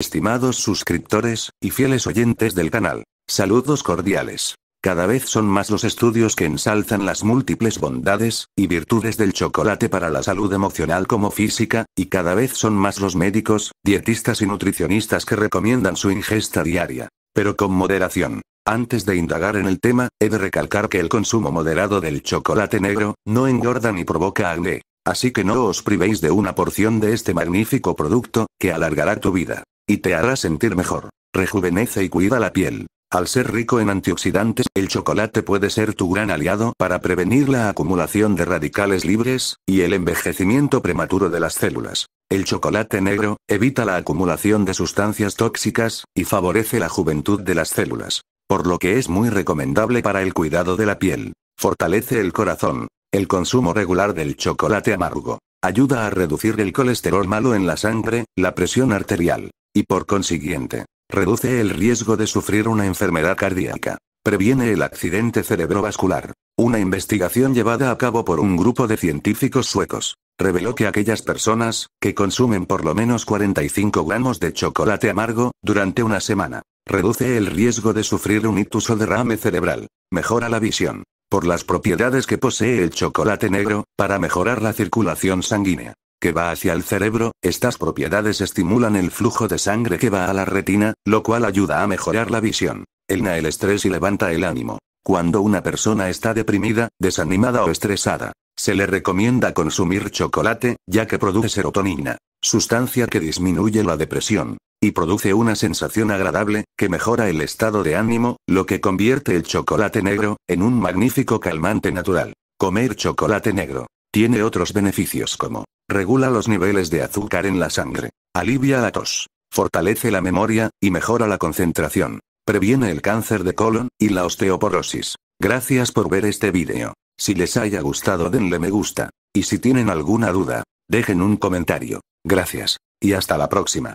Estimados suscriptores y fieles oyentes del canal, saludos cordiales. Cada vez son más los estudios que ensalzan las múltiples bondades y virtudes del chocolate para la salud emocional como física, y cada vez son más los médicos, dietistas y nutricionistas que recomiendan su ingesta diaria, pero con moderación. Antes de indagar en el tema, he de recalcar que el consumo moderado del chocolate negro no engorda ni provoca acné, así que no os privéis de una porción de este magnífico producto, que alargará tu vida y te hará sentir mejor. Rejuvenece y cuida la piel. Al ser rico en antioxidantes, el chocolate puede ser tu gran aliado para prevenir la acumulación de radicales libres y el envejecimiento prematuro de las células. El chocolate negro evita la acumulación de sustancias tóxicas y favorece la juventud de las células, por lo que es muy recomendable para el cuidado de la piel. Fortalece el corazón. El consumo regular del chocolate amargo ayuda a reducir el colesterol malo en la sangre, la presión arterial, y por consiguiente, reduce el riesgo de sufrir una enfermedad cardíaca. Previene el accidente cerebrovascular. Una investigación llevada a cabo por un grupo de científicos suecos reveló que aquellas personas que consumen por lo menos 45 gramos de chocolate amargo durante una semana, reduce el riesgo de sufrir un ictus o derrame cerebral. Mejora la visión. Por las propiedades que posee el chocolate negro para mejorar la circulación sanguínea que va hacia el cerebro, estas propiedades estimulan el flujo de sangre que va a la retina, lo cual ayuda a mejorar la visión, alivia el estrés y levanta el ánimo. Cuando una persona está deprimida, desanimada o estresada, se le recomienda consumir chocolate, ya que produce serotonina, sustancia que disminuye la depresión, y produce una sensación agradable, que mejora el estado de ánimo, lo que convierte el chocolate negro en un magnífico calmante natural. Comer chocolate negro tiene otros beneficios como: regula los niveles de azúcar en la sangre, alivia la tos, fortalece la memoria y mejora la concentración, previene el cáncer de colon y la osteoporosis. Gracias por ver este vídeo. Si les haya gustado, denle me gusta, y si tienen alguna duda, dejen un comentario. Gracias, y hasta la próxima.